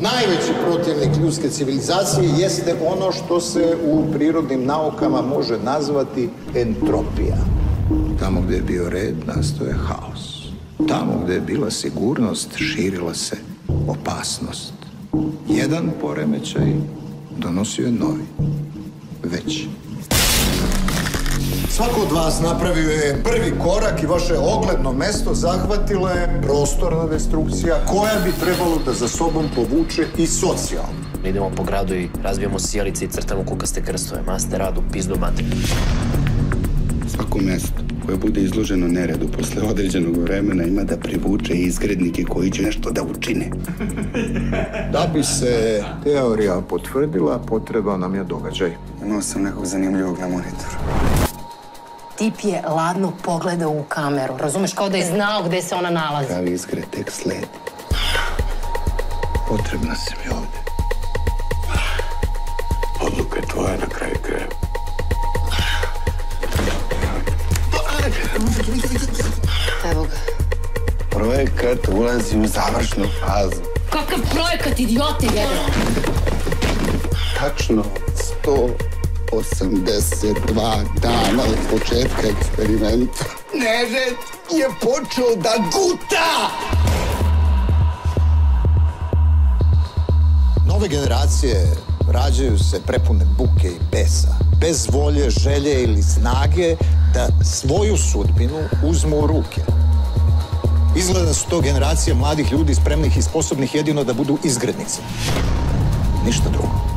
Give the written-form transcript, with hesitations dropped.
najveći protivnik ljudske civilizacije jeste ono što se u prirodnim naukama može nazvati entropija. Tamo gdje je bio red, nastao je haos. Tamo gdje je bila sigurnost, širila se opasnost. Jedan poremećaj donosio je novi, veći. Svako od vas napravio je prvi korak i vaše ogledno mesto zahvatila je prostorna destrukcija koja bi trebalo da za sobom povuče i socijalno. Idemo po gradu i razbijamo sjelice i crtamo kukaste krstove, maste, radu, pizdu, materinu. Svako mesto koje bude izloženo neredu posle određenog vremena ima da privuče izgrednike koji će nešto da učine. Da bi se teorija potvrdila, potrebao nam je događaj. Imao sam nekog zanimljivog na monitoru. Tip je ladno pogledao u kameru, razumeš, kao da je znao gde se ona nalazi. Pravi izgred tek sledi. Potrebna si mi ovde. Odluka je tvoja na kraju kraja. Evo ga. Projekat ulazi u završnu fazu. Kakav projekat, idiote, jedan? Tačno 182 dana od početka eksperimenta. Nered je počeo da guta! Nove generacije rađaju se prepune buke i besa, bez volje, želje ili snage da svoju sudbinu uzmu u ruke. Izgleda da su to generacije mladih ljudi spremnih i sposobnih jedino da budu izgrednici. Ništa drugo.